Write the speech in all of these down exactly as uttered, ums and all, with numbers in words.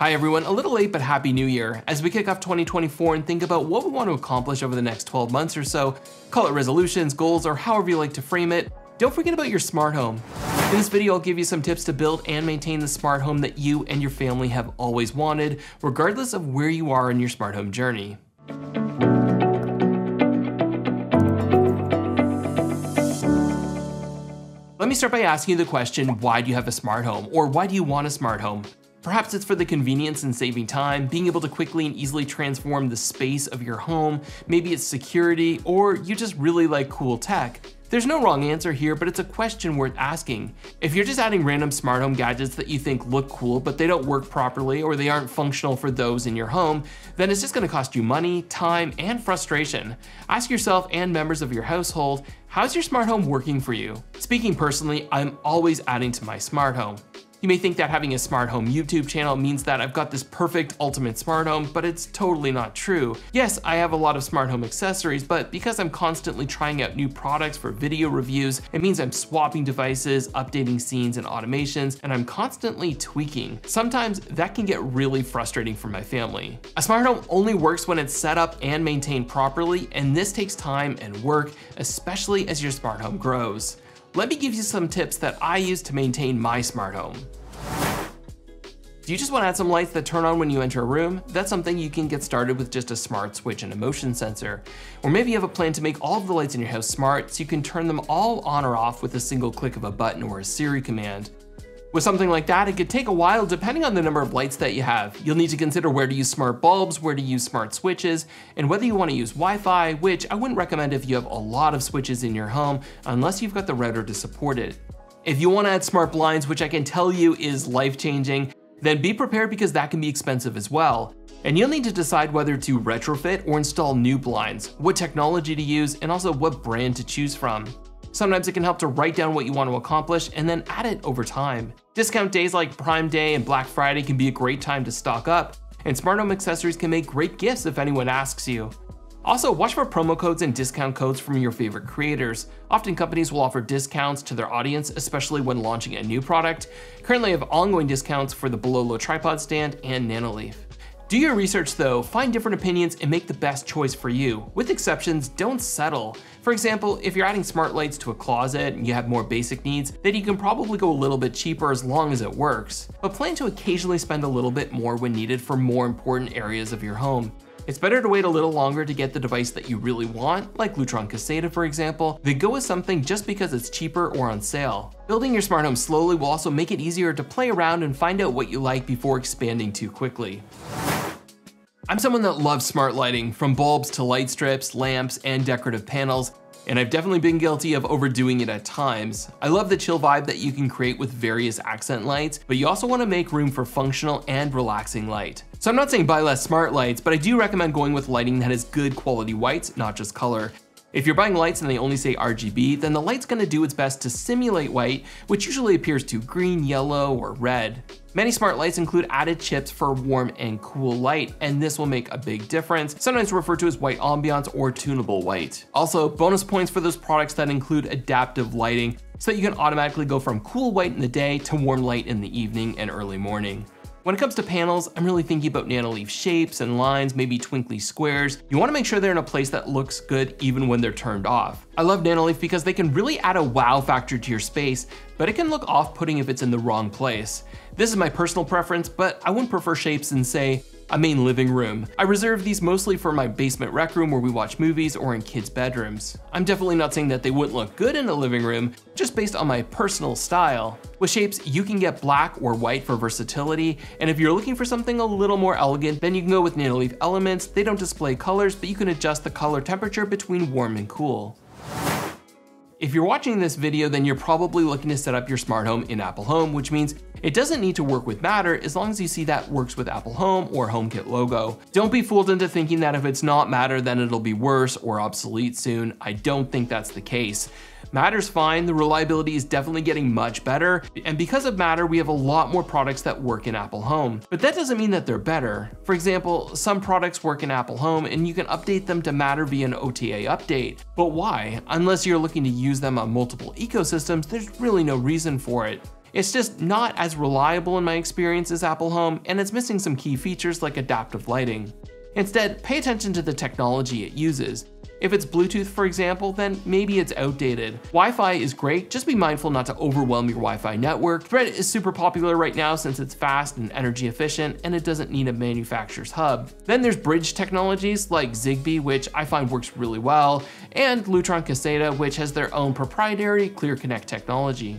Hi everyone, a little late but happy new year. As we kick off twenty twenty-four and think about what we want to accomplish over the next twelve months or so, call it resolutions, goals, or however you like to frame it, don't forget about your smart home. In this video, I'll give you some tips to build and maintain the smart home that you and your family have always wanted, regardless of where you are in your smart home journey. Let me start by asking you the question, why do you have a smart home? Or why do you want a smart home? Perhaps it's for the convenience and saving time, being able to quickly and easily transform the space of your home. Maybe it's security, or you just really like cool tech. There's no wrong answer here, but it's a question worth asking. If you're just adding random smart home gadgets that you think look cool, but they don't work properly, or they aren't functional for those in your home, then it's just gonna cost you money, time, and frustration. Ask yourself and members of your household, how's your smart home working for you? Speaking personally, I'm always adding to my smart home. You may think that having a smart home YouTube channel means that I've got this perfect ultimate smart home, but it's totally not true. Yes, I have a lot of smart home accessories, but because I'm constantly trying out new products for video reviews, it means I'm swapping devices, updating scenes and automations, and I'm constantly tweaking. Sometimes that can get really frustrating for my family. A smart home only works when it's set up and maintained properly, and this takes time and work, especially as your smart home grows. Let me give you some tips that I use to maintain my smart home. Do you just want to add some lights that turn on when you enter a room? That's something you can get started with just a smart switch and a motion sensor. Or maybe you have a plan to make all of the lights in your house smart so you can turn them all on or off with a single click of a button or a Siri command. With something like that, it could take a while depending on the number of lights that you have. You'll need to consider where to use smart bulbs, where to use smart switches, and whether you want to use Wi-Fi, which I wouldn't recommend if you have a lot of switches in your home, unless you've got the router to support it. If you want to add smart blinds, which I can tell you is life-changing, then be prepared because that can be expensive as well. And you'll need to decide whether to retrofit or install new blinds, what technology to use, and also what brand to choose from. Sometimes it can help to write down what you want to accomplish and then add it over time. Discount days like Prime Day and Black Friday can be a great time to stock up, and smart home accessories can make great gifts if anyone asks you. Also, watch for promo codes and discount codes from your favorite creators. Often companies will offer discounts to their audience, especially when launching a new product. Currently, I have ongoing discounts for the Balolo tripod stand and Nanoleaf. Do your research though, find different opinions and make the best choice for you. With exceptions, don't settle. For example, if you're adding smart lights to a closet and you have more basic needs, then you can probably go a little bit cheaper as long as it works. But plan to occasionally spend a little bit more when needed for more important areas of your home. It's better to wait a little longer to get the device that you really want, like Lutron Caseta for example, than go with something just because it's cheaper or on sale. Building your smart home slowly will also make it easier to play around and find out what you like before expanding too quickly. I'm someone that loves smart lighting, from bulbs to light strips, lamps, and decorative panels, and I've definitely been guilty of overdoing it at times. I love the chill vibe that you can create with various accent lights, but you also want to make room for functional and relaxing light. So I'm not saying buy less smart lights, but I do recommend going with lighting that has good quality whites, not just color. If you're buying lights and they only say R G B, then the light's gonna do its best to simulate white, which usually appears to green, yellow, or red. Many smart lights include added chips for warm and cool light, and this will make a big difference, sometimes referred to as white ambiance or tunable white. Also, bonus points for those products that include adaptive lighting, so that you can automatically go from cool white in the day to warm light in the evening and early morning. When it comes to panels, I'm really thinking about Nanoleaf shapes and lines, maybe twinkly squares. You wanna make sure they're in a place that looks good even when they're turned off. I love Nanoleaf because they can really add a wow factor to your space, but it can look off-putting if it's in the wrong place. This is my personal preference, but I wouldn't prefer shapes in, say, a main living room. I reserve these mostly for my basement rec room where we watch movies or in kids' bedrooms. I'm definitely not saying that they wouldn't look good in a living room, just based on my personal style. With shapes, you can get black or white for versatility, and if you're looking for something a little more elegant, then you can go with Nanoleaf elements. They don't display colors, but you can adjust the color temperature between warm and cool. If you're watching this video, then you're probably looking to set up your smart home in Apple Home, which means it doesn't need to work with Matter as long as you see that works with Apple Home or HomeKit logo. Don't be fooled into thinking that if it's not Matter, then it'll be worse or obsolete soon. I don't think that's the case. Matter's fine, the reliability is definitely getting much better, and because of Matter, we have a lot more products that work in Apple Home. But that doesn't mean that they're better. For example, some products work in Apple Home and you can update them to Matter via an O T A update. But why? Unless you're looking to use them on multiple ecosystems, there's really no reason for it. It's just not as reliable in my experience as Apple Home, and it's missing some key features like adaptive lighting. Instead, pay attention to the technology it uses. If it's Bluetooth, for example, then maybe it's outdated. Wi-Fi is great, just be mindful not to overwhelm your Wi-Fi network. Thread is super popular right now since it's fast and energy efficient, and it doesn't need a manufacturer's hub. Then there's bridge technologies like Zigbee, which I find works really well, and Lutron Caseta, which has their own proprietary ClearConnect technology.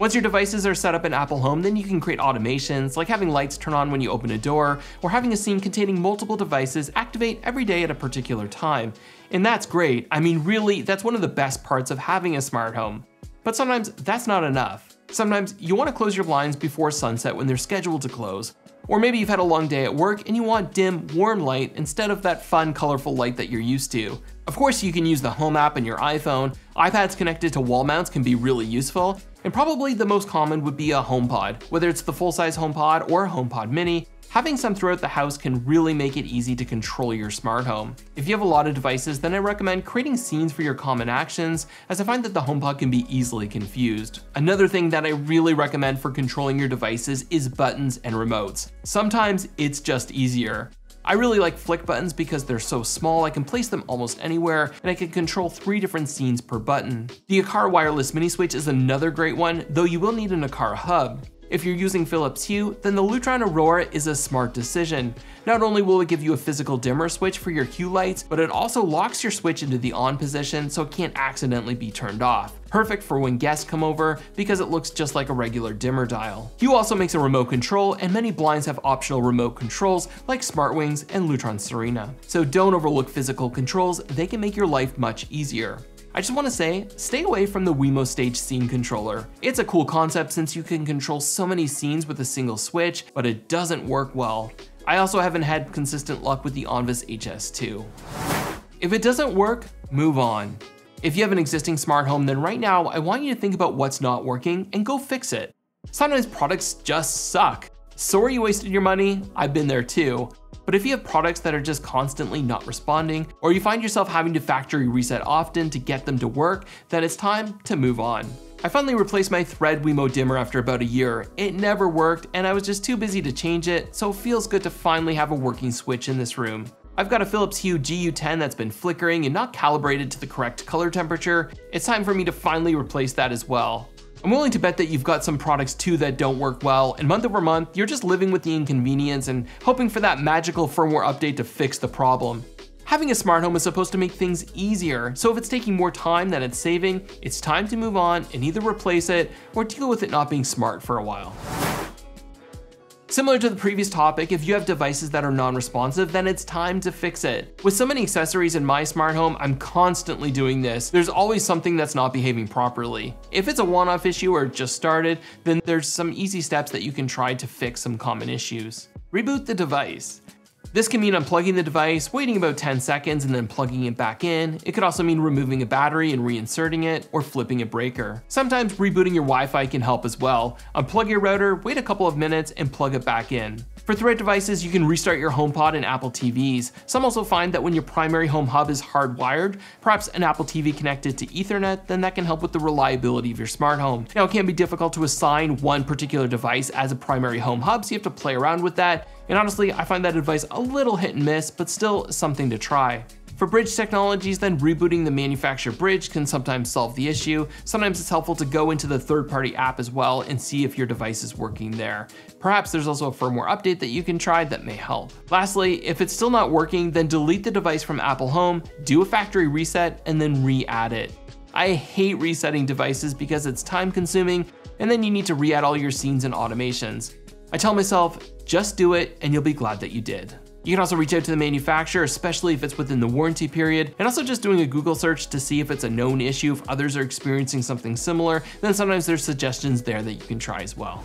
Once your devices are set up in Apple Home, then you can create automations, like having lights turn on when you open a door, or having a scene containing multiple devices activate every day at a particular time. And that's great. I mean, really, that's one of the best parts of having a smart home. But sometimes that's not enough. Sometimes you want to close your blinds before sunset when they're scheduled to close. Or maybe you've had a long day at work and you want dim, warm light instead of that fun, colorful light that you're used to. Of course, you can use the Home app on your iPhone. iPads connected to wall mounts can be really useful. And probably the most common would be a HomePod. Whether it's the full-size HomePod or a HomePod Mini, having some throughout the house can really make it easy to control your smart home. If you have a lot of devices, then I recommend creating scenes for your common actions, as I find that the HomePod can be easily confused. Another thing that I really recommend for controlling your devices is buttons and remotes. Sometimes it's just easier. I really like flick buttons because they're so small, I can place them almost anywhere, and I can control three different scenes per button. The Aqara wireless mini switch is another great one, though you will need an Aqara hub. If you're using Philips Hue, then the Lutron Aurora is a smart decision. Not only will it give you a physical dimmer switch for your Hue lights, but it also locks your switch into the on position so it can't accidentally be turned off. Perfect for when guests come over because it looks just like a regular dimmer dial. Hue also makes a remote control, and many blinds have optional remote controls like SmartWings and Lutron Serena. So don't overlook physical controls, they can make your life much easier. I just want to say, stay away from the Wemo Stage Scene Controller. It's a cool concept since you can control so many scenes with a single switch, but it doesn't work well. I also haven't had consistent luck with the Onvis H S two. If it doesn't work, move on. If you have an existing smart home, then right now, I want you to think about what's not working and go fix it. Sometimes products just suck. Sorry you wasted your money, I've been there too. But if you have products that are just constantly not responding, or you find yourself having to factory reset often to get them to work, then it's time to move on. I finally replaced my Thread Wemo dimmer after about a year. It never worked, and I was just too busy to change it, so it feels good to finally have a working switch in this room. I've got a Philips Hue G U ten that's been flickering and not calibrated to the correct color temperature. It's time for me to finally replace that as well. I'm willing to bet that you've got some products too that don't work well, and month over month, you're just living with the inconvenience and hoping for that magical firmware update to fix the problem. Having a smart home is supposed to make things easier, so if it's taking more time than it's saving, it's time to move on and either replace it or deal with it not being smart for a while. Similar to the previous topic, if you have devices that are non-responsive, then it's time to fix it. With so many accessories in my smart home, I'm constantly doing this. There's always something that's not behaving properly. If it's a one-off issue or just started, then there's some easy steps that you can try to fix some common issues. Reboot the device. This can mean unplugging the device, waiting about ten seconds and then plugging it back in. It could also mean removing a battery and reinserting it, or flipping a breaker. Sometimes rebooting your Wi-Fi can help as well. Unplug your router, wait a couple of minutes and plug it back in. For Thread devices, you can restart your HomePod and Apple T Vs. Some also find that when your primary home hub is hardwired, perhaps an Apple T V connected to Ethernet, then that can help with the reliability of your smart home. Now, it can be difficult to assign one particular device as a primary home hub, so you have to play around with that. And honestly, I find that advice a little hit and miss, but still something to try. For bridge technologies, then rebooting the manufacturer bridge can sometimes solve the issue. Sometimes it's helpful to go into the third-party app as well and see if your device is working there. Perhaps there's also a firmware update that you can try that may help. Lastly, if it's still not working, then delete the device from Apple Home, do a factory reset, and then re-add it. I hate resetting devices because it's time-consuming, and then you need to re-add all your scenes and automations. I tell myself, just do it, and you'll be glad that you did. You can also reach out to the manufacturer, especially if it's within the warranty period, and also just doing a Google search to see if it's a known issue, if others are experiencing something similar, then sometimes there's suggestions there that you can try as well.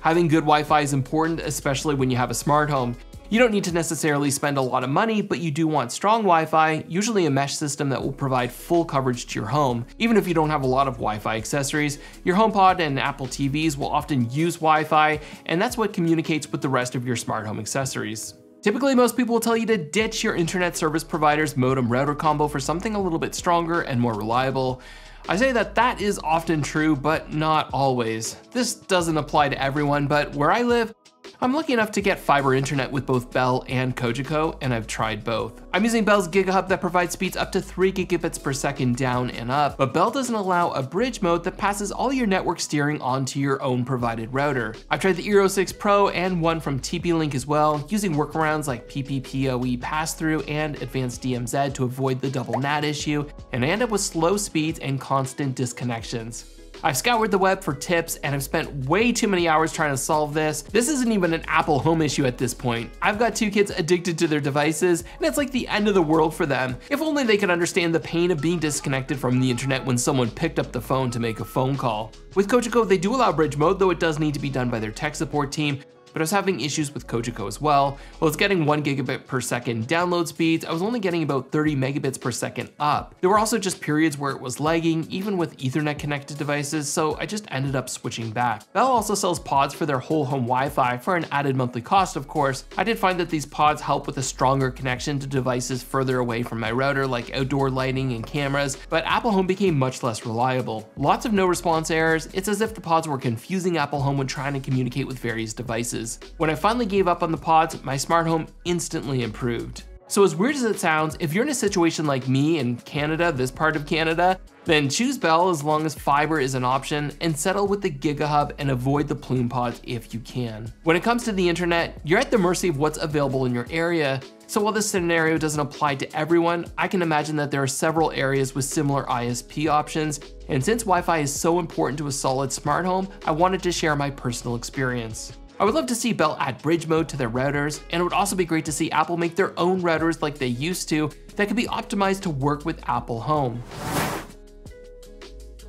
Having good Wi-Fi is important, especially when you have a smart home. You don't need to necessarily spend a lot of money, but you do want strong Wi-Fi, usually a mesh system that will provide full coverage to your home. Even if you don't have a lot of Wi-Fi accessories, your HomePod and Apple T Vs will often use Wi-Fi, and that's what communicates with the rest of your smart home accessories. Typically, most people will tell you to ditch your internet service provider's modem router combo for something a little bit stronger and more reliable. I say that that is often true, but not always. This doesn't apply to everyone, but where I live, I'm lucky enough to get fiber internet with both Bell and Cogeco, and I've tried both. I'm using Bell's GigaHub that provides speeds up to three gigabits per second down and up, but Bell doesn't allow a bridge mode that passes all your network steering onto your own provided router. I've tried the Eero six Pro and one from T P-Link as well, using workarounds like P P P O E pass-through and advanced D M Z to avoid the double N A T issue, and I end up with slow speeds and constant disconnections. I've scoured the web for tips and I've spent way too many hours trying to solve this. This isn't even an Apple Home issue at this point. I've got two kids addicted to their devices and it's like the end of the world for them. If only they could understand the pain of being disconnected from the internet when someone picked up the phone to make a phone call. With Cogeco, they do allow bridge mode, though it does need to be done by their tech support team, but I was having issues with Cogeco as well. While it's getting one gigabit per second download speeds, I was only getting about thirty megabits per second up. There were also just periods where it was lagging, even with Ethernet connected devices, so I just ended up switching back. Bell also sells pods for their whole home Wi-Fi for an added monthly cost, of course. I did find that these pods help with a stronger connection to devices further away from my router, like outdoor lighting and cameras, but Apple Home became much less reliable. Lots of no response errors. It's as if the pods were confusing Apple Home when trying to communicate with various devices. When I finally gave up on the pods, my smart home instantly improved. So as weird as it sounds, if you're in a situation like me in Canada, this part of Canada, then choose Bell as long as fiber is an option and settle with the GigaHub and avoid the Plume pods if you can. When it comes to the internet, you're at the mercy of what's available in your area. So while this scenario doesn't apply to everyone, I can imagine that there are several areas with similar I S P options. And since Wi-Fi is so important to a solid smart home, I wanted to share my personal experience. I would love to see Bell add bridge mode to their routers, and it would also be great to see Apple make their own routers like they used to that could be optimized to work with Apple Home.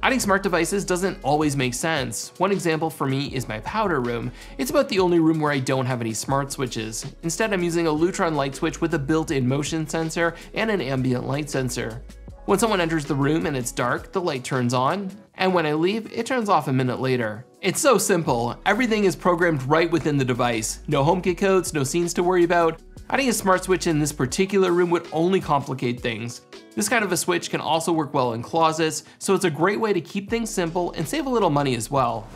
Adding smart devices doesn't always make sense. One example for me is my powder room. It's about the only room where I don't have any smart switches. Instead, I'm using a Lutron light switch with a built-in motion sensor and an ambient light sensor. When someone enters the room and it's dark, the light turns on, and when I leave, it turns off a minute later. It's so simple. Everything is programmed right within the device. No HomeKit codes, no scenes to worry about. Adding a smart switch in this particular room would only complicate things. This kind of a switch can also work well in closets, so it's a great way to keep things simple and save a little money as well.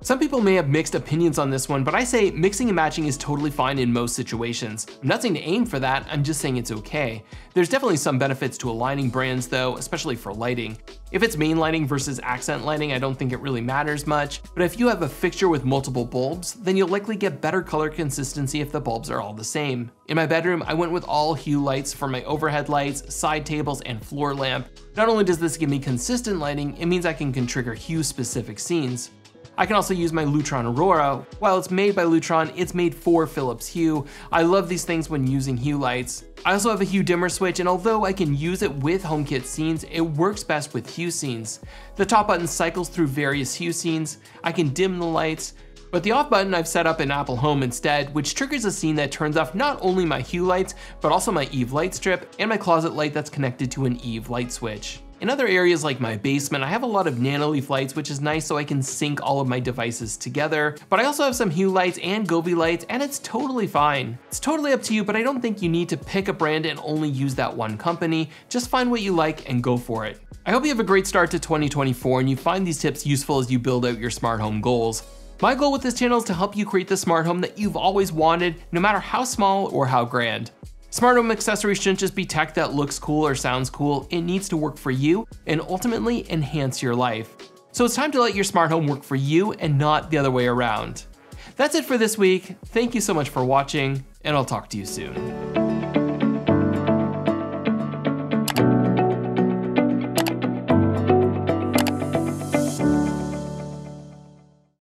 Some people may have mixed opinions on this one, but I say mixing and matching is totally fine in most situations. I'm not saying to aim for that, I'm just saying it's okay. There's definitely some benefits to aligning brands though, especially for lighting. If it's main lighting versus accent lighting, I don't think it really matters much, but if you have a fixture with multiple bulbs, then you'll likely get better color consistency if the bulbs are all the same. In my bedroom, I went with all Hue lights for my overhead lights, side tables, and floor lamp. Not only does this give me consistent lighting, it means I can trigger Hue specific scenes. I can also use my Lutron Aurora. While it's made by Lutron, it's made for Philips Hue. I love these things when using Hue lights. I also have a Hue dimmer switch, and although I can use it with HomeKit scenes, it works best with Hue scenes. The top button cycles through various Hue scenes. I can dim the lights, but the off button I've set up in Apple Home instead, which triggers a scene that turns off not only my Hue lights, but also my Eve light strip and my closet light that's connected to an Eve light switch. In other areas like my basement, I have a lot of Nanoleaf lights, which is nice so I can sync all of my devices together, but I also have some Hue lights and Govee lights, and it's totally fine. It's totally up to you, but I don't think you need to pick a brand and only use that one company. Just find what you like and go for it. I hope you have a great start to twenty twenty-four and you find these tips useful as you build out your smart home goals. My goal with this channel is to help you create the smart home that you've always wanted, no matter how small or how grand. Smart home accessories shouldn't just be tech that looks cool or sounds cool. It needs to work for you and ultimately enhance your life. So it's time to let your smart home work for you and not the other way around. That's it for this week. Thank you so much for watching, and I'll talk to you soon.